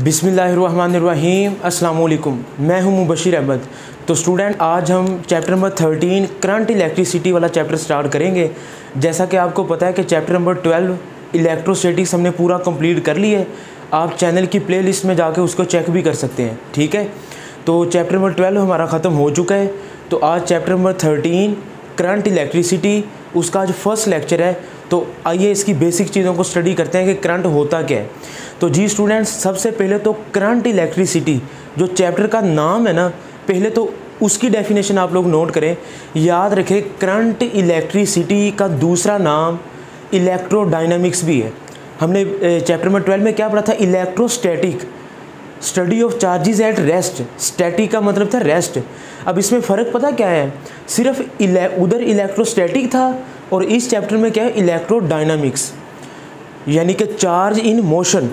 बिस्मिल्लाहिर्रहमानिर्रहीम, अस्सलामुअलैकुम। मैं हूं मुबशिर अहमद। तो स्टूडेंट, आज हम चैप्टर नंबर 13 करंट इलेक्ट्रिसिटी वाला चैप्टर स्टार्ट करेंगे। जैसा कि आपको पता है कि चैप्टर नंबर 12 इलेक्ट्रोस्टैटिक्स हमने पूरा कंप्लीट कर लिए। आप चैनल की प्लेलिस्ट में जाके उसको चेक भी कर सकते हैं, ठीक है। तो चैप्टर नंबर 12 हमारा ख़त्म हो चुका है। तो आज चैप्टर नंबर 13 करंट इलेक्ट्रिसिटी, उसका आज फर्स्ट लेक्चर है। तो आइए इसकी बेसिक चीज़ों को स्टडी करते हैं कि करंट होता क्या है। तो जी स्टूडेंट्स, सबसे पहले तो करंट इलेक्ट्रिसिटी जो चैप्टर का नाम है ना, पहले तो उसकी डेफिनेशन आप लोग नोट करें। याद रखें, करंट इलेक्ट्रिसिटी का दूसरा नाम इलेक्ट्रोडायनामिक्स भी है। हमने चैप्टर नंबर 12 में क्या पढ़ा था? Electrostatic, study of charges at rest. Static का मतलब था रेस्ट। अब इसमें फ़र्क पता क्या है? सिर्फ उधर इलेक्ट्रोस्टैटिक था और इस चैप्टर में क्या है? इलेक्ट्रोडायनामिक्स, यानी कि चार्ज इन मोशन।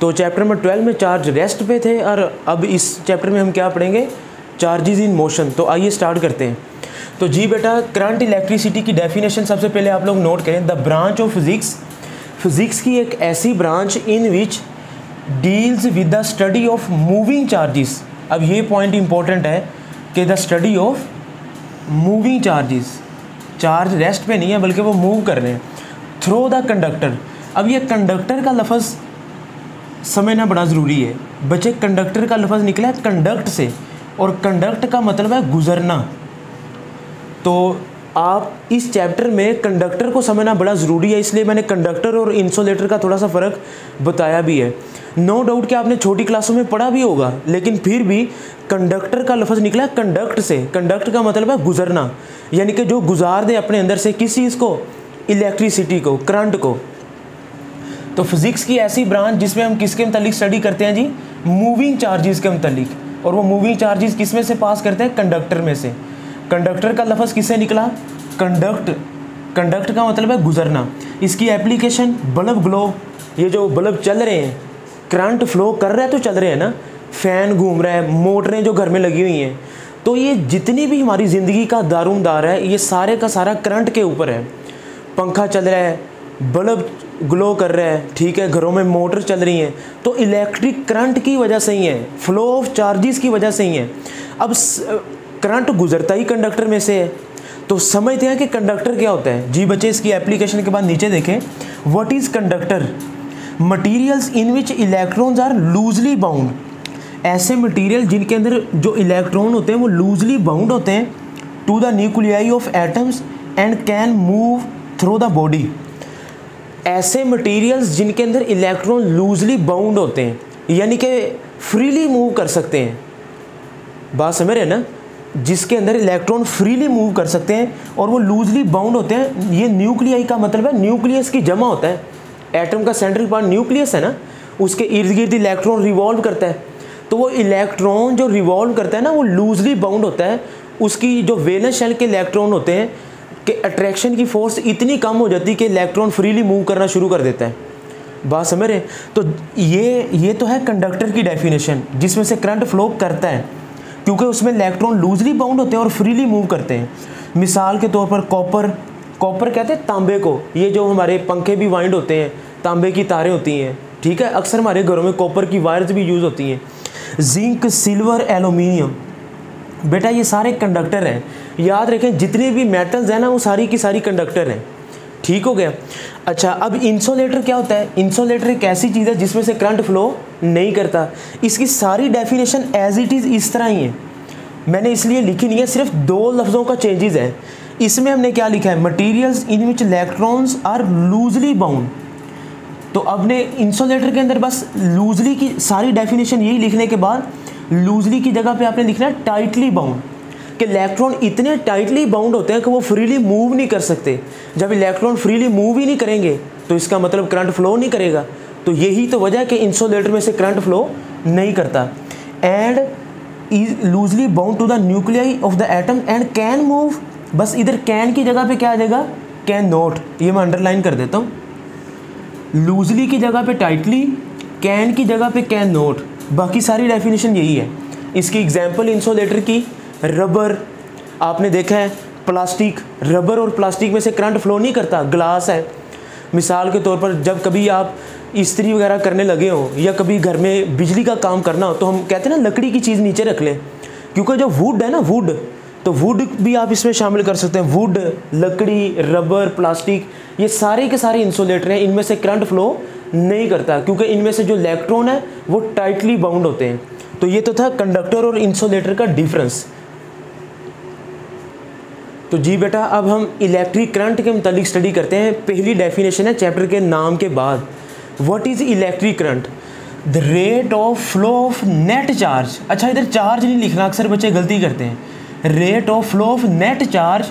तो चैप्टर नंबर 12 में चार्ज रेस्ट पे थे और अब इस चैप्टर में हम क्या पढ़ेंगे? Charges in motion. तो आइए स्टार्ट करते हैं। तो जी बेटा, करंट इलेक्ट्रिसिटी की डेफिनेशन सबसे पहले आप लोग नोट करें। The branch of physics, physics की एक ऐसी branch in which deals with the study of moving charges. अब ये पॉइंट इंपॉर्टेंट है कि the study of moving charges, charge rest पे नहीं है बल्कि वो मूव कर रहे हैं। थ्रो द कंडक्टर, अब ये कंडक्टर का लफ्ज़ समझना बड़ा ज़रूरी है बच्चे। कंडक्टर का लफ्ज़ निकला है कंडक्ट से, और कंडक्ट का मतलब है गुजरना। तो आप इस चैप्टर में कंडक्टर को समझना बड़ा ज़रूरी है, इसलिए मैंने कंडक्टर और इंसुलेटर का थोड़ा सा फ़र्क बताया भी है। नो डाउट कि आपने छोटी क्लासों में पढ़ा भी होगा, लेकिन फिर भी कंडक्टर का लफ्ज़ निकला है कंडक्ट से। कंडक्ट का मतलब है गुजरना, यानी कि जो गुजार दे अपने अंदर से किस चीज़ को? इलेक्ट्रिसिटी को, करंट को। तो फिज़िक्स की ऐसी ब्रांच जिसमें हम किसके मुतालिक स्टडी करते हैं जी? मूविंग चार्जेस के मुतालिक। और वो मूविंग चार्जेस किस में से पास करते हैं? कंडक्टर में से। कंडक्टर का लफ्ज़ किससे निकला? कंडक्ट। कंडक्ट का मतलब है गुजरना। इसकी एप्लीकेशन बल्ब ग्लो, ये जो बल्ब चल रहे हैं, करंट फ्लो कर रहा है तो चल रहे हैं ना, फ़ैन घूम रहा है, मोटरें जो घर में लगी हुई हैं, तो ये जितनी भी हमारी ज़िंदगी का दारूमदार है, ये सारे का सारा करंट के ऊपर है। पंखा चल रहा है, बल्ब ग्लो कर रहा है, ठीक है, घरों में मोटर चल रही हैं, तो इलेक्ट्रिक करंट की वजह से ही है, फ्लो ऑफ चार्जेस की वजह से ही है। अब करंट गुजरता ही कंडक्टर में से है। तो समझते हैं कि कंडक्टर क्या होता है। जी बच्चे, इसकी एप्लीकेशन के बाद नीचे देखें, what is conductor? Materials in which electrons are loosely bound, ऐसे मटेरियल जिनके अंदर जो इलेक्ट्रॉन होते हैं वो लूजली बाउंड होते हैं to the nuclei of atoms and can move through the body. ऐसे मटेरियल्स जिनके अंदर इलेक्ट्रॉन लूजली बाउंड होते हैं, यानी कि फ्रीली मूव कर सकते हैं। बात समझ रहे हैं ना, जिसके अंदर इलेक्ट्रॉन फ्रीली मूव कर सकते हैं और वो लूजली बाउंड होते हैं। ये न्यूक्लियाई का मतलब है न्यूक्लियस की जमा होता है। एटम का सेंट्रल पार्ट न्यूक्लियस है ना, उसके इर्द गिर्द इलेक्ट्रॉन रिवॉल्व करता है। तो वो इलेक्ट्रॉन जो रिवॉल्व करता है ना, वो लूजली बाउंड होता है। उसकी जो वैलेंस शेल के इलेक्ट्रॉन होते हैं कि अट्रैक्शन की फोर्स इतनी कम हो जाती है कि इलेक्ट्रॉन फ्रीली मूव करना शुरू कर देता है। बात समझ रहे? तो ये तो है कंडक्टर की डेफिनेशन, जिसमें से करंट फ्लो करता है क्योंकि उसमें इलेक्ट्रॉन लूजली बाउंड होते हैं और फ्रीली मूव करते हैं। मिसाल के तौर पर कॉपर कहते हैं तांबे को। ये जो हमारे पंखे भी वाइंड होते हैं, तांबे की तारें होती हैं, ठीक है, अक्सर हमारे घरों में कॉपर की वायर्स भी यूज़ होती हैं। जिंक, सिल्वर, एलुमिनियम, बेटा ये सारे कंडक्टर हैं। याद रखें, जितने भी मेटल्स हैं ना, वो सारी की सारी कंडक्टर हैं। ठीक हो गया। अच्छा, अब इंसुलेटर क्या होता है? इंसुलेटर एक ऐसी चीज़ है जिसमें से करंट फ्लो नहीं करता। इसकी सारी डेफिनेशन एज इट इज़ इस तरह ही है, मैंने इसलिए लिखी नहीं है, सिर्फ दो लफ्ज़ों का चेंजेस है। इसमें हमने क्या लिखा है? Materials in which electrons are loosely bound. तो अब ने इंसुलेटर के अंदर बस लूजली की सारी डेफिनेशन यही लिखने के बाद लूजली की जगह पर आपने लिखना है टाइटली बाउंड, कि इलेक्ट्रॉन इतने टाइटली बाउंड होते हैं कि वो फ्रीली मूव नहीं कर सकते। जब इलेक्ट्रॉन फ्रीली मूव ही नहीं करेंगे तो इसका मतलब करंट फ्लो नहीं करेगा। तो यही तो वजह है कि इंसुलेटर में से करंट फ्लो नहीं करता। And is loosely bound to the nuclei of the atom and can move, बस इधर कैन की जगह पे क्या आ जाएगा? Can not. ये मैं अंडरलाइन कर देता हूँ, लूजली की जगह पे टाइटली, कैन की जगह पे कैन नॉट। बाकी सारी डेफिनेशन यही है। इसकी एग्जाम्पल इंसुलेटर की रबर आपने देखा है, प्लास्टिक। रबर और प्लास्टिक में से करंट फ्लो नहीं करता। ग्लास है, मिसाल के तौर पर जब कभी आप इस्त्री वगैरह करने लगे हो या कभी घर में बिजली का काम करना हो तो हम कहते हैं ना लकड़ी की चीज़ नीचे रख लें, क्योंकि जो वुड है ना वुड, तो वुड भी आप इसमें शामिल कर सकते हैं। वुड, लकड़ी, रबर, प्लास्टिक, ये सारे के सारे इंसुलेटर हैं, इनमें से करंट फ्लो नहीं करता क्योंकि इनमें से जो इलेक्ट्रॉन है वो टाइटली बाउंड होते हैं। तो ये तो था कंडक्टर और इंसुलेटर का डिफरेंस। तो जी बेटा अब हम इलेक्ट्रिक करंट के मुतालिक स्टडी करते हैं। पहली डेफिनेशन है चैप्टर के नाम के बाद, what is electric current, the rate of flow of net charge. अच्छा इधर चार्ज नहीं लिखना, अक्सर बच्चे गलती करते हैं। Rate of flow of net charge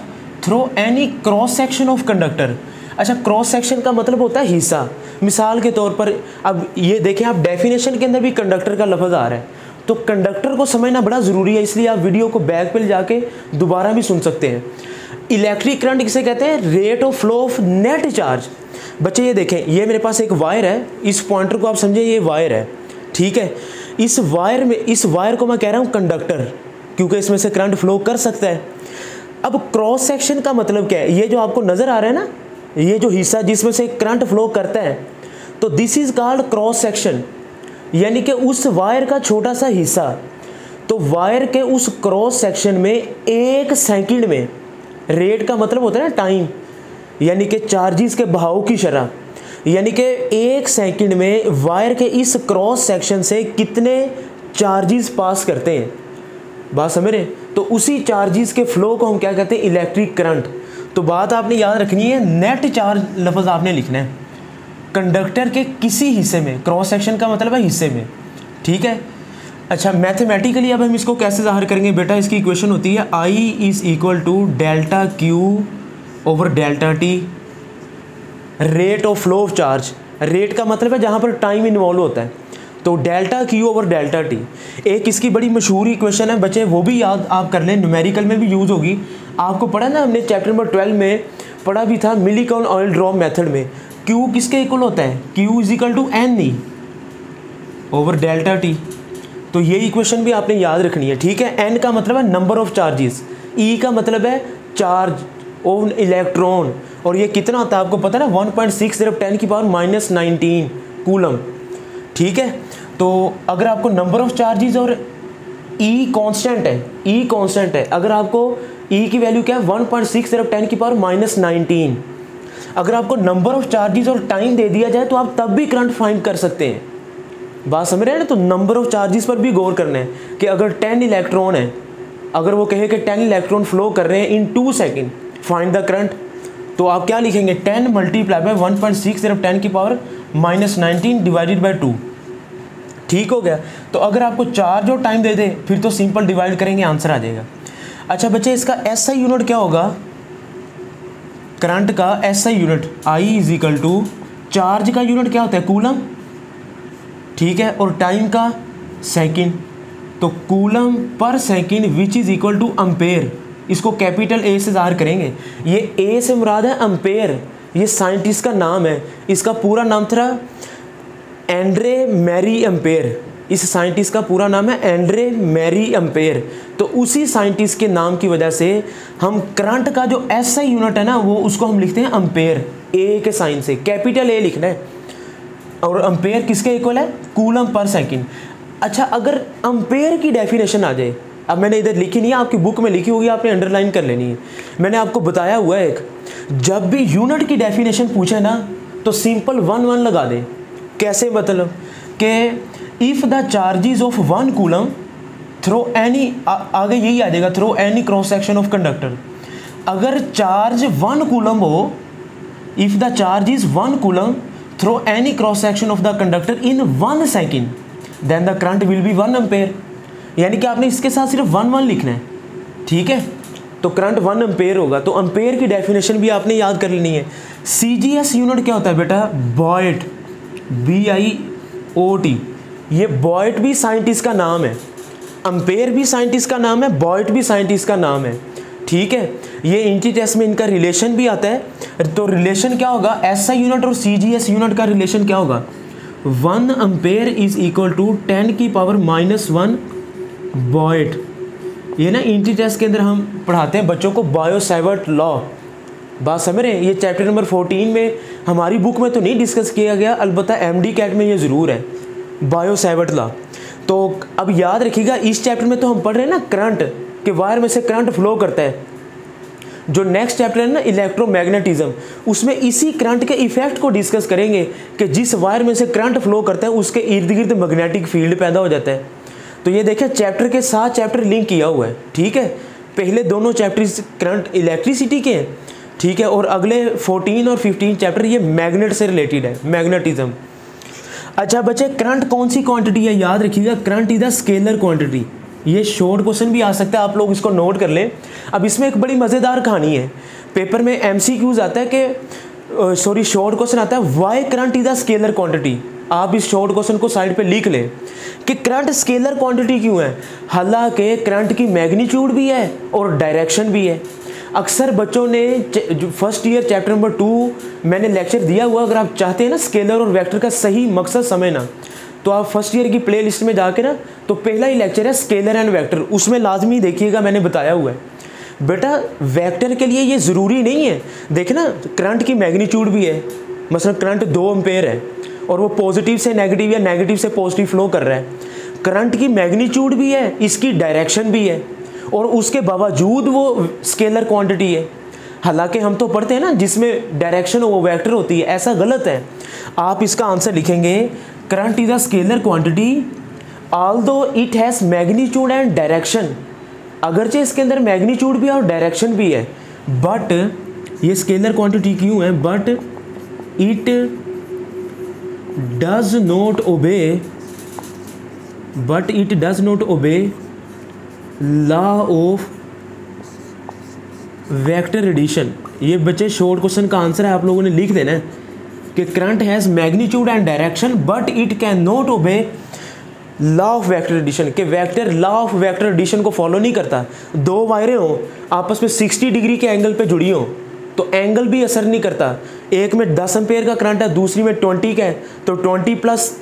through any cross section of conductor. अच्छा क्रॉस सेक्शन का मतलब होता है हिस्सा। मिसाल के तौर पर अब ये देखें आप, डेफिनेशन के अंदर भी कंडक्टर का लफ्ज़ आ रहा है, तो कंडक्टर को समझना बड़ा ज़रूरी है, इसलिए आप वीडियो को बैक पर जाके दोबारा भी सुन सकते हैं। इलेक्ट्रिक करंट किसे कहते हैं, rate of flow of net charge. बच्चे ये देखें, ये मेरे पास एक वायर है, इस पॉइंटर को आप समझें ये वायर है, ठीक है। इस वायर में, इस वायर को मैं कह रहा हूँ कंडक्टर क्योंकि इसमें से करंट फ्लो कर सकता है। अब क्रॉस सेक्शन का मतलब क्या है, ये जो आपको नज़र आ रहा है ना, ये जो हिस्सा जिसमें से करंट फ्लो करता है, तो this is called cross section, यानी कि उस वायर का छोटा सा हिस्सा। तो वायर के उस क्रॉस सेक्शन में एक सेकंड में, रेट का मतलब होता है ना टाइम, यानी कि चार्जेस के बहाव की शरह, यानी कि एक सेकंड में वायर के इस क्रॉस सेक्शन से कितने चार्जेस पास करते हैं, बात समझ रहे हैं। तो उसी चार्जेस के फ्लो को हम क्या कहते हैं, इलेक्ट्रिक करंट। तो बात आपने याद रखनी है, नेट चार्ज लफ्ज़ आपने लिखना है कंडक्टर के किसी हिस्से में, क्रॉस सेक्शन का मतलब है हिस्से में, ठीक है। अच्छा मैथमेटिकली अब हम इसको कैसे जाहिर करेंगे बेटा, इसकी इक्वेशन होती है I is equal to delta Q over delta T, rate of flow of charge, rate का मतलब है जहाँ पर टाइम इन्वॉल्व होता है, तो delta Q over delta T. एक इसकी बड़ी मशहूर इक्वेशन है बच्चे, वो भी याद आप कर लें, न्यूमेरिकल में भी यूज़ होगी। आपको पढ़ा ना हमने चैप्टर नंबर 12 में पढ़ा भी था, मिलिकॉन ऑयल ड्रॉप मेथड में Q किसके इक्वल होता है, Q is equal to N E over delta T. तो ये इक्वेशन भी आपने याद रखनी है, ठीक है। एन का मतलब है नंबर ऑफ चार्जेस, ई का मतलब है चार्ज ऑन इलेक्ट्रॉन, और ये कितना होता है आपको पता है ना, 1.6×10⁻¹⁹ कूलम, ठीक है। तो अगर आपको नंबर ऑफ चार्जेस और ई कांस्टेंट है, ई कांस्टेंट है, अगर आपको ई की वैल्यू क्या है 1.6×10⁻¹⁹, अगर आपको नंबर ऑफ चार्जेस और टाइम दे दिया जाए तो आप तब भी करंट फाइंड कर सकते हैं, बात समझ रहे हैं ना। तो नंबर ऑफ चार्जेस पर भी गौर करना है कि अगर 10 इलेक्ट्रॉन है, अगर वो कहे कि 10 इलेक्ट्रॉन फ्लो कर रहे हैं in 2 second, find the current, तो आप क्या लिखेंगे 10 × 1.6×10⁻¹⁹ / 2, ठीक हो गया। तो अगर आपको चार्ज और टाइम दे दे फिर तो सिंपल डिवाइड करेंगे, आंसर आ जाएगा। अच्छा बच्चे इसका एसआई यूनिट क्या होगा, करंट का SI unit, I is equal to, charge का यूनिट क्या होता है कूलम, ठीक है, और टाइम का सेकंड, तो कूलम पर second which is equal to ampere. इसको कैपिटल ए से ज़ाहिर करेंगे, ये ए से मुराद है अम्पेयर, ये साइंटिस्ट का नाम है, इसका पूरा नाम था एंड्रे-मैरी अम्पेयर, इस साइंटिस्ट का पूरा नाम है एंड्रे-मैरी अम्पेयर। तो उसी साइंटिस्ट के नाम की वजह से हम करंट का जो एसआई यूनिट है ना वो, उसको हम लिखते हैं अम्पेयर, ए के साइन से कैपिटल ए लिखना है, और अम्पेयर किसके इक्वल है, कूलम पर सेकंड। अच्छा अगर अम्पेयर की डेफिनेशन आ जाए, अब मैंने इधर लिखी नहीं है, आपकी बुक में लिखी होगी, आपने अंडरलाइन कर लेनी है, मैंने आपको बताया हुआ है। एक जब भी यूनिट की डेफिनेशन पूछे ना तो सिंपल 1 1 लगा दें। कैसे, मतलब कि if the charges of 1 coulomb through any, आगे यही आ जाएगा, through any cross section of conductor, अगर चार्ज 1 कूलम हो, if the charges 1 coulomb through any cross section of the conductor in 1 second then the current will be 1 ampere. यानी कि आपने इसके साथ सिर्फ 1 1 लिखना है, ठीक है। तो करंट 1 अम्पेयर होगा। तो अम्पेयर की डेफिनेशन भी आपने याद कर लेनी है। CGS यूनिट क्या होता है बेटा, बॉयट, BIOT, ये बॉयट भी साइंटिस्ट का नाम है, अम्पेयर भी साइंटिस्ट का नाम है, बॉयट भी साइंटिस्ट का नाम है, ठीक है। ये इंची टेस्ट में इनका रिलेशन भी आता है, तो रिलेशन क्या होगा, एसआई यूनिट और सीजीएस यूनिट का रिलेशन क्या होगा, 1 अम्पेयर इज़ इक्वल टू 10 की पावर -1 बॉयट। ये ना इंची टेस्ट के अंदर हम पढ़ाते हैं बच्चों को बायो-सावर्ट लॉ, बात समझ रहे हैं। ये चैप्टर नंबर 14 में हमारी बुक में तो नहीं डिस्कस किया गया, अलबत्ता MDCAT में ये ज़रूर है, बायो-सावर्ट लॉ। तो अब याद रखिएगा, इस चैप्टर में तो हम पढ़ रहे हैं ना करंट, कि वायर में से करंट फ्लो करता है। जो नेक्स्ट चैप्टर है ना इलेक्ट्रोमैग्नेटिज्म, उसमें इसी करंट के इफेक्ट को डिस्कस करेंगे कि जिस वायर में से करंट फ्लो करता है उसके इर्द गिर्द मैग्नेटिक फील्ड पैदा हो जाता है। तो ये देखिए चैप्टर के साथ चैप्टर लिंक किया हुआ है, ठीक है। पहले दोनों चैप्टर करंट इलेक्ट्रिसिटी के हैं, ठीक है, और अगले 14 और 15 चैप्टर ये मैग्नेट से रिलेटेड है, मैग्नेटिज्म। अच्छा बच्चे, करंट कौन सी क्वांटिटी है? याद रखिएगा current is a scalar quantity. ये शॉर्ट क्वेश्चन भी आ सकता है, आप लोग इसको नोट कर लें। अब इसमें एक बड़ी मज़ेदार कहानी है, पेपर में MCQs आता है कि शॉर्ट क्वेश्चन आता है, why current is a scalar quantity. आप इस शॉर्ट क्वेश्चन को साइड पे लिख लें कि करंट स्केलर क्वांटिटी क्यों है, हालांकि करंट की मैग्नीट्यूड भी है और डायरेक्शन भी है। अक्सर बच्चों ने जो फर्स्ट ईयर चैप्टर नंबर 2 मैंने लेक्चर दिया हुआ, अगर आप चाहते हैं ना स्केलर और वेक्टर का सही मकसद समझना, तो आप फर्स्ट ईयर की प्लेलिस्ट में जाके ना, तो पहला ही लेक्चर है स्केलर एंड वेक्टर, उसमें लाजमी देखिएगा मैंने बताया हुआ है। बेटा वेक्टर के लिए ये ज़रूरी नहीं है, देखिए ना करंट की मैग्नीट्यूड भी है, मसलन करंट 2 एम्पेयर है और वो पॉजिटिव से नेगेटिव या नेगेटिव से पॉजिटिव फ्लो कर रहा है, करंट की मैग्नीट्यूड भी है, इसकी डायरेक्शन भी है, और उसके बावजूद वो स्केलर क्वांटिटी है। हालांकि हम तो पढ़ते हैं ना जिसमें डायरेक्शन वो वेक्टर होती है, ऐसा गलत है। आप इसका आंसर लिखेंगे current is a scalar quantity although it has magnitude and direction, अगरचे इसके अंदर मैग्नीट्यूड भी है और डायरेक्शन भी है, बट ये स्केलर क्वांटिटी क्यों है, but it does not obey, law of vector addition. ये बच्चे शॉर्ट क्वेश्चन का आंसर है, आप लोगों ने लिख देना है कि current has magnitude and direction but it can not obey law of vector addition, के vector law of vector addition को फॉलो नहीं करता। दो वायरें हों, आपस में 60 डिग्री के एंगल पे जुड़ी हों, तो एंगल भी असर नहीं करता। एक में 10 एम्पेयर का करंट है, दूसरी में 20 का है, तो 20 +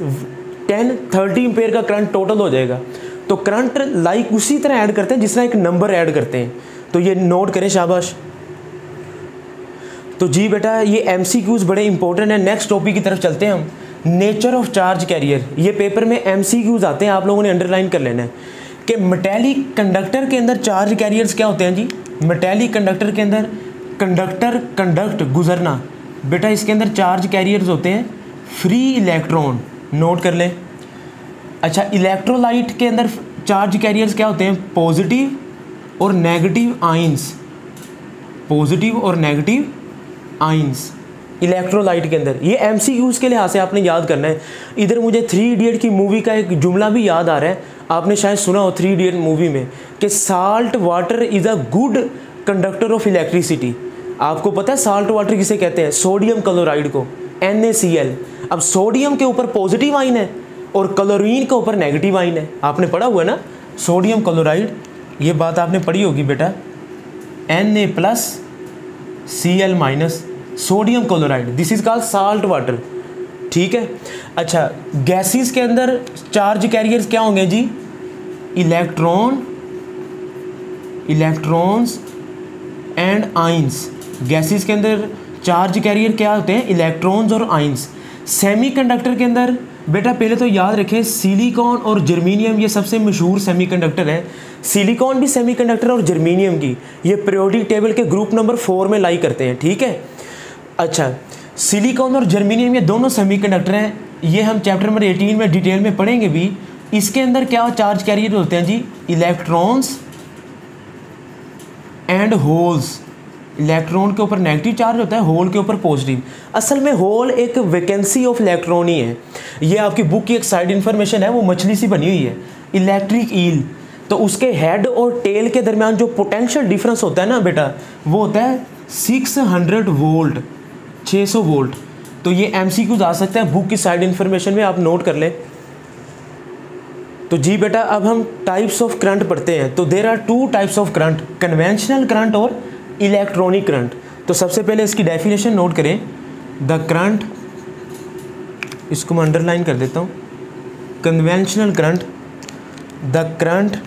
10 30 एम्पेयर का करंट टोटल हो जाएगा। तो करंट लाइक उसी तरह ऐड करते हैं जिस तरह एक नंबर ऐड करते हैं। तो ये नोट करें, शाबाश। तो जी बेटा ये MCQs बड़े इंपॉर्टेंट हैं। नेक्स्ट टॉपिक की तरफ चलते हैं हम, नेचर ऑफ चार्ज कैरियर। ये पेपर में MCQs आते हैं, आप लोगों ने अंडरलाइन कर लेना है कि मेटेलिक कंडक्टर के अंदर चार्ज कैरियर्स क्या होते हैं जी। मेटेलिक कंडक्टर के अंदर कंडक्ट गुजरना, बेटा इसके अंदर चार्ज कैरियर्स होते हैं फ्री इलेक्ट्रॉन, नोट कर लें। अच्छा इलेक्ट्रोलाइट के अंदर चार्ज कैरियर्स क्या होते हैं, पॉजिटिव और नेगेटिव आइंस, आइंस इलेक्ट्रोलाइट के अंदर। ये MCQs के लिहाज से आपने याद करना है। इधर मुझे 3 इडियट की मूवी का एक जुमला भी याद आ रहा है, आपने शायद सुना हो 3 इडियट मूवी में, कि salt water is a good conductor of electricity. आपको पता है साल्ट वाटर किसे कहते हैं, सोडियम क्लोराइड को, NaCl। अब सोडियम के ऊपर पॉजिटिव आयन है और क्लोरीन के ऊपर नेगेटिव आयन है, आपने पढ़ा हुआ है ना सोडियम क्लोराइड, ये बात आपने पढ़ी होगी बेटा, Na+Cl- sodium chloride, this is called salt water, ठीक है। अच्छा गैसेस के अंदर चार्ज कैरियर्स क्या होंगे जी, इलेक्ट्रॉन्स एंड आइंस। गैसेस के अंदर चार्ज कैरियर क्या होते हैं, इलेक्ट्रॉन्स और आइंस। सेमीकंडक्टर के अंदर बेटा पहले तो याद रखें सिलिकॉन और जर्मीनियम, ये सबसे मशहूर सेमीकंडक्टर है। सिलिकॉन भी सेमीकंडक्टर और जर्मीनियम की ये पीरियोडिक टेबल के ग्रुप नंबर 4 में लाई करते हैं, ठीक है। अच्छा सिलिकॉन और जर्मीनियम ये दोनों सेमीकंडक्टर हैं, ये हम चैप्टर नंबर 18 में डिटेल में पढ़ेंगे भी। इसके अंदर क्या चार्ज कैरियर होते हैं जी, इलेक्ट्रॉन्स एंड होल्स। इलेक्ट्रॉन के ऊपर नेगेटिव चार्ज होता है, होल के ऊपर पॉजिटिव। असल में होल एक वैकेंसी ऑफ इलेक्ट्रॉन ही है, ये आपकी बुक की एक साइड इन्फॉर्मेशन है, वो मछली सी बनी हुई है, इलेक्ट्रिक ईल। तो उसके हेड और टेल के दरमियान जो पोटेंशियल डिफरेंस होता है ना बेटा, वो होता है 600 वोल्ट, 600 वोल्ट। तो ये MCQs आ सकता है, बुक की साइड इन्फॉर्मेशन में आप नोट कर लें। तो जी बेटा अब हम टाइप्स ऑफ करंट पढ़ते हैं। तो there are 2 types of current, conventional current और इलेक्ट्रॉनिक करंट। तो सबसे पहले इसकी डेफिनेशन नोट करें, द करंट, इसको मैं अंडरलाइन कर देता हूँ, conventional current, the current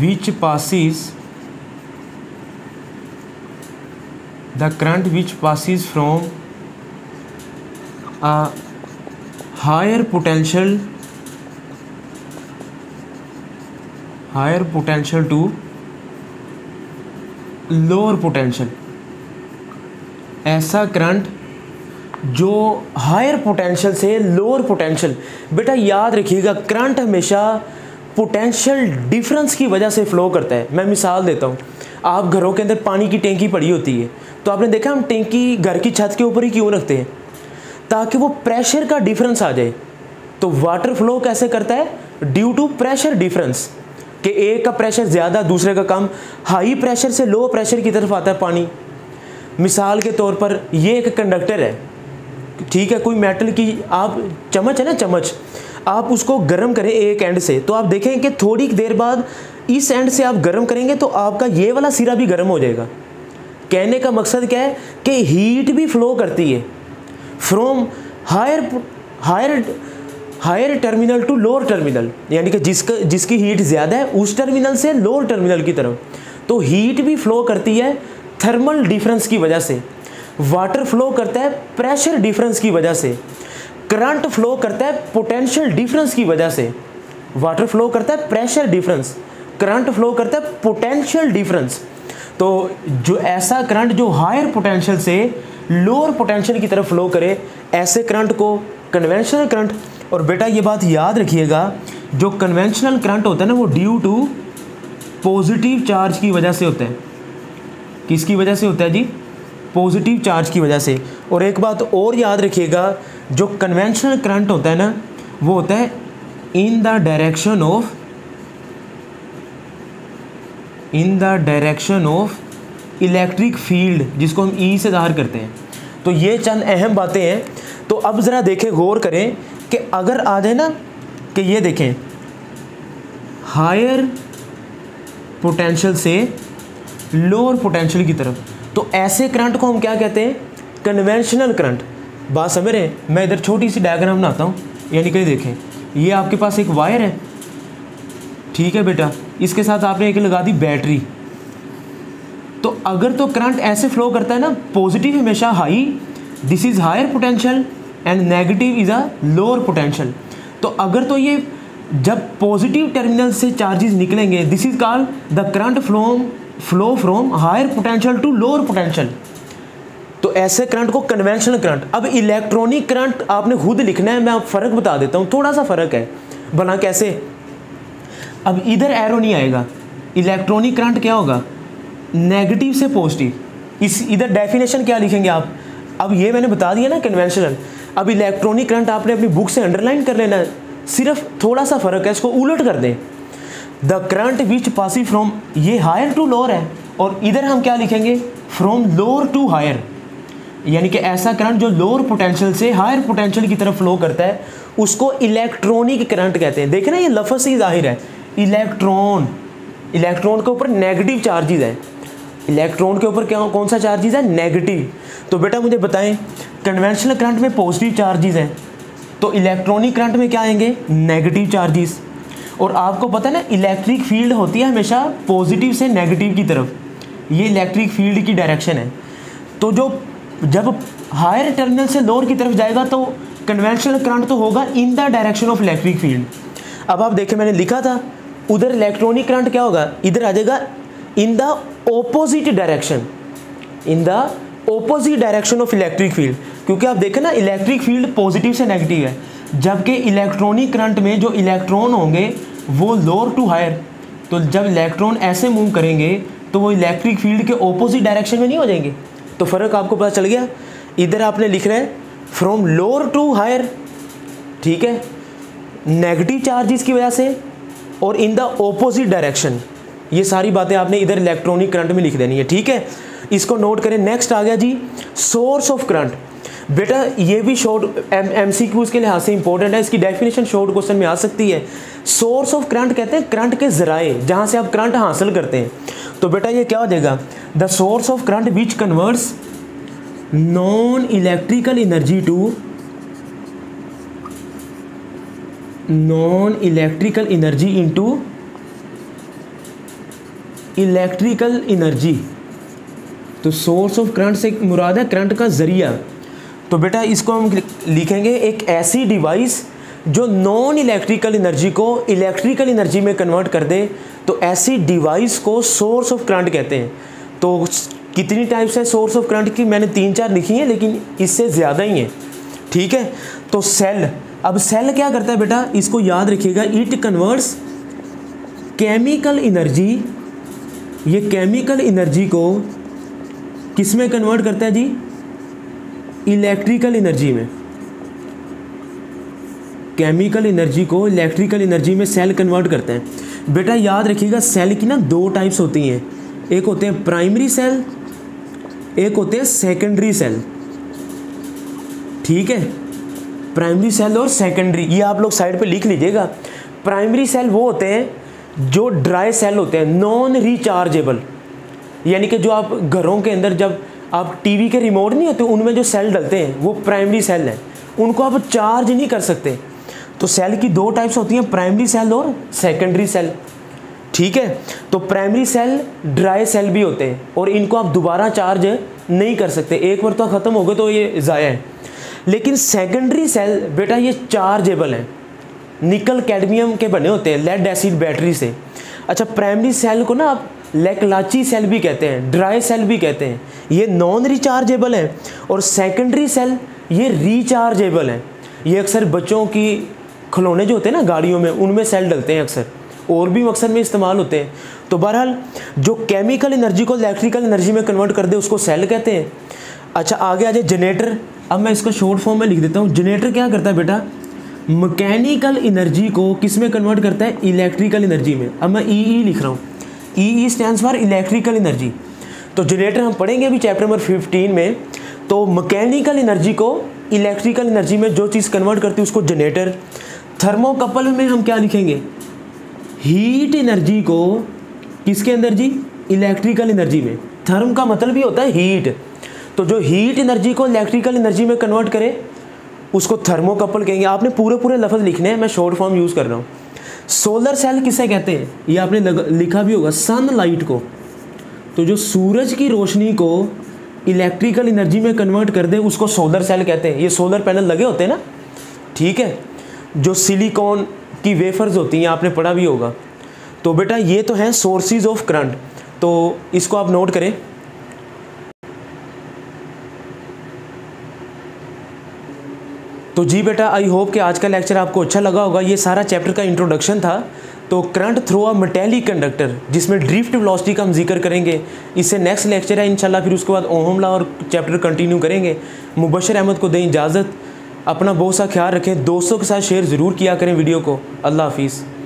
which passes the current which passes from a higher potential to lower potential. ऐसा करंट जो हायर पोटेंशियल से लोअर पोटेंशियल, बेटा याद रखिएगा करंट हमेशा पोटेंशियल डिफरेंस की वजह से फ़्लो करता है। मैं मिसाल देता हूँ, आप घरों के अंदर पानी की टैंकी पड़ी होती है तो आपने देखा हम टैंकी घर की छत के ऊपर ही क्यों रखते हैं, ताकि वो प्रेशर का डिफरेंस आ जाए। तो वाटर फ्लो कैसे करता है? ड्यू टू प्रेशर डिफरेंस, कि एक का प्रेशर ज़्यादा दूसरे का कम, हाई प्रेशर से लो प्रेशर की तरफ आता है पानी। मिसाल के तौर पर ये एक कंडक्टर है, ठीक है, कोई मेटल की आप चम्मच है ना, चम्मच आप उसको गर्म करें एक एंड से, तो आप देखें कि थोड़ी देर बाद इस एंड से आप गर्म करेंगे तो आपका ये वाला सिरा भी गर्म हो जाएगा। कहने का मकसद क्या है कि हीट भी फ्लो करती है from higher terminal to lower terminal, यानी कि जिसकी हीट ज़्यादा है उस टर्मिनल से लोअर टर्मिनल की तरफ। तो हीट भी फ्लो करती है थर्मल डिफरेंस की वजह से, वाटर फ्लो करता है प्रेशर डिफरेंस की वजह से, करंट फ्लो करता है पोटेंशियल डिफरेंस की वजह से। वाटर फ्लो करता है प्रेशर डिफरेंस, करंट फ्लो करता है पोटेंशियल डिफरेंस। तो जो ऐसा करंट जो हायर पोटेंशियल से लोअर पोटेंशियल की तरफ फ्लो करे, ऐसे करंट को कन्वेंशनल करंट। और बेटा ये बात याद रखिएगा, जो कन्वेंशनल करंट होता है ना, वो ड्यू टू पॉजिटिव चार्ज की वजह से होता है। किसकी वजह से होता है जी? पॉजिटिव चार्ज की वजह से। और एक बात और याद रखिएगा, जो कन्वेंशनल करंट होता है ना, वो होता है in the direction of electric field, जिसको हम ई से ज़ाहिर करते हैं। तो ये चंद अहम बातें हैं। तो अब ज़रा देखें, गौर करें कि अगर आ जाए ना कि ये देखें हायर पोटेंशियल से लोअर पोटेंशियल की तरफ, तो ऐसे करंट को हम क्या कहते हैं? Conventional current. बात समझ रहे हैं? मैं इधर छोटी सी डायग्राम बनाता हूँ, यानी कि देखें ये आपके पास एक वायर है, ठीक है बेटा, इसके साथ आपने एक लगा दी बैटरी। तो अगर तो करंट ऐसे फ्लो करता है ना, पॉजिटिव हमेशा high, this is higher potential, and negative is a lower potential. तो अगर तो ये जब पॉजिटिव टर्मिनल से चार्जेस निकलेंगे, this is called the current flow from higher potential to lower potential. तो ऐसे करंट को कन्वेंशनल करंट। अब इलेक्ट्रॉनिक करंट आपने खुद लिखना है, मैं आप फ़र्क बता देता हूँ, थोड़ा सा फ़र्क है बना कैसे। अब इधर एरो नहीं आएगा, इलेक्ट्रॉनिक करंट क्या होगा? नेगेटिव से पॉजिटिव। इस इधर डेफिनेशन क्या लिखेंगे आप? अब ये मैंने बता दिया ना कन्वेंशनल। अब इलेक्ट्रॉनिक करंट आपने अपनी बुक से अंडरलाइन कर लेना है, सिर्फ थोड़ा सा फ़र्क है, इसको उलट कर दें। The current which passing from, ये हायर टू लोअर है, और इधर हम क्या लिखेंगे? फ्रॉम लोअर टू हायर, यानी कि ऐसा करंट जो लोअर पोटेंशियल से हायर पोटेंशियल की तरफ फ्लो करता है उसको इलेक्ट्रॉनिक करंट कहते हैं। देखें ना ये लफ्ज़ ही जाहिर है, इलेक्ट्रॉन, इलेक्ट्रॉन के ऊपर नेगेटिव चार्जेज है, इलेक्ट्रॉन के ऊपर क्या कौन सा चार्जेस है? नेगेटिव। तो बेटा मुझे बताएं, कन्वेंशनल करंट में पॉजिटिव चार्जेस हैं, तो इलेक्ट्रॉनिक करंट में क्या आएंगे? Negative charges. और आपको पता है ना इलेक्ट्रिक फील्ड होती है हमेशा पॉजिटिव से नेगेटिव की तरफ, ये इलेक्ट्रिक फील्ड की डायरेक्शन है। तो जो जब हायर टर्मिनल से लोअर की तरफ जाएगा तो कन्वेंशनल करंट तो होगा in the direction of electric field. अब आप देखें मैंने लिखा था उधर इलेक्ट्रॉनिक करंट क्या होगा? इधर आ जाएगा in the opposite direction, in the opposite direction of electric field, क्योंकि आप देखें ना इलेक्ट्रिक फील्ड पॉजिटिव से नेगेटिव है, जबकि इलेक्ट्रॉनिक करंट में जो इलेक्ट्रॉन होंगे वो लोअर टू हायर। तो जब इलेक्ट्रॉन ऐसे मूव करेंगे तो वो इलेक्ट्रिक फील्ड के ऑपोजिट डायरेक्शन में नहीं हो जाएंगे। तो फ़र्क आपको पता चल गया। इधर आपने लिख रहे हैं फ्रॉम लोअर टू हायर, ठीक है, नेगेटिव चार्जेस की वजह से, और इन द ऑपोजिट डायरेक्शन। ये सारी बातें आपने इधर इलेक्ट्रॉनिक करंट में लिख देनी है, ठीक है, इसको नोट करें। नेक्स्ट आ गया जी सोर्स ऑफ करंट। बेटा ये भी शॉर्ट एमसीक्यूज के लिहाज से इंपॉर्टेंट है, इसकी डेफिनेशन शॉर्ट क्वेश्चन में आ सकती है। सोर्स ऑफ करंट कहते हैं करंट के जराए, जहाँ से आप करंट हासिल करते हैं। तो बेटा ये क्या हो जाएगा? The source of current which converts non electrical energy to electrical energy. तो सोर्स ऑफ करंट से मुराद है करंट का ज़रिया। तो बेटा इसको हम लिखेंगे एक ऐसी डिवाइस जो नॉन इलेक्ट्रिकल एनर्जी को इलेक्ट्रिकल एनर्जी में कन्वर्ट कर दे, तो ऐसी डिवाइस को सोर्स ऑफ करंट कहते हैं। तो कितनी टाइप्स हैं सोर्स ऑफ करंट की? मैंने 3-4 लिखी हैं, लेकिन इससे ज़्यादा ही हैं, ठीक है। तो सेल, अब सेल क्या करता है बेटा, इसको याद रखिएगा, इट कन्वर्ट्स केमिकल एनर्जी, ये केमिकल एनर्जी को किस में कन्वर्ट करता है जी? इलेक्ट्रिकल एनर्जी में। केमिकल एनर्जी को इलेक्ट्रिकल एनर्जी में सेल कन्वर्ट करते हैं। बेटा याद रखिएगा सेल की ना 2 टाइप्स होती हैं, एक होते हैं प्राइमरी सेल, एक होते हैं सेकेंडरी सेल, ठीक है। प्राइमरी सेल और सेकेंडरी, ये आप लोग साइड पे लिख लीजिएगा। प्राइमरी सेल वो होते हैं जो ड्राई सेल होते हैं, नॉन रिचार्जेबल, यानी कि जो आप घरों के अंदर जब आप टीवी के रिमोट नहीं होते उनमें जो सेल डलते हैं वो प्राइमरी सेल हैं, उनको आप चार्ज नहीं कर सकते। तो सेल की 2 टाइप्स होती हैं, प्राइमरी सेल और सेकेंडरी सेल, ठीक है। तो प्राइमरी सेल ड्राई सेल भी होते हैं और इनको आप दोबारा चार्ज नहीं कर सकते, एक बार तो ख़त्म हो गए तो ये ज़ाया है। लेकिन सेकेंडरी सेल बेटा ये चार्जेबल हैं, निकल कैडमियम के बने होते हैं, लेड एसिड बैटरी से। अच्छा, प्राइमरी सेल को ना आप लैकलाची सेल भी कहते हैं, ड्राई सेल भी कहते हैं, ये नॉन रिचार्जेबल हैं। और सेकेंडरी सेल ये रिचार्जेबल हैं, ये अक्सर बच्चों की खिलौने जो होते हैं ना गाड़ियों में उनमें सेल डलते हैं, अक्सर और भी मकसद में इस्तेमाल होते हैं। तो बहरहाल जो केमिकल एनर्जी को इलेक्ट्रिकल एनर्जी में कन्वर्ट कर दे उसको सेल कहते हैं। अच्छा आगे आ जाए जनरेटर, अब मैं इसको शॉर्ट फॉर्म में लिख देता हूँ। जनरेटर क्या करता है बेटा, मैकेनिकल एनर्जी को किस में कन्वर्ट करता है? इलेक्ट्रिकल एनर्जी में। अब मैं ई लिख रहा हूँ, E stands for electrical energy. तो जनरेटर हम पढ़ेंगे अभी चैप्टर नंबर 15 में। तो मैकेनिकल एनर्जी को इलेक्ट्रिकल एनर्जी में जो चीज़ कन्वर्ट करती है उसको जनरेटर। थर्मोकपल में हम क्या लिखेंगे? हीट एनर्जी को किसके अंदर जी? इलेक्ट्रिकल एनर्जी में। थर्म का मतलब ही होता है हीट, तो जो हीट एनर्जी को इलेक्ट्रिकल एनर्जी में कन्वर्ट करे उसको थर्मोकपल कहेंगे। आपने पूरे लफ्ज़ लिखने हैं, मैं शॉर्ट फॉर्म यूज़ कर रहा हूँ। सोलर सेल किसे कहते हैं? ये आपने लिखा भी होगा, सनलाइट को, तो जो सूरज की रोशनी को इलेक्ट्रिकल एनर्जी में कन्वर्ट कर दे उसको सोलर सेल कहते हैं। ये सोलर पैनल लगे होते हैं ना, ठीक है। जो सिलिकॉन की वेफर्स होती हैं आपने पढ़ा भी होगा। तो बेटा ये तो हैं सोर्सेज ऑफ करंट, तो इसको आप नोट करें। तो जी बेटा आई होप कि आज का लेक्चर आपको अच्छा लगा होगा। ये सारा चैप्टर का इंट्रोडक्शन था। तो current through a metallic conductor, जिसमें ड्रिफ्ट वेलोसिटी का हम जिक्र करेंगे, इससे नेक्स्ट लेक्चर है इंशाल्लाह। फिर उसके बाद ओहम लॉ और चैप्टर कंटिन्यू करेंगे। मुबशर अहमद को दें इजाज़त, अपना बहुत सा ख्याल रखें, दोस्तों के साथ शेयर ज़रूर किया करें वीडियो को। अल्लाह हाफिज़।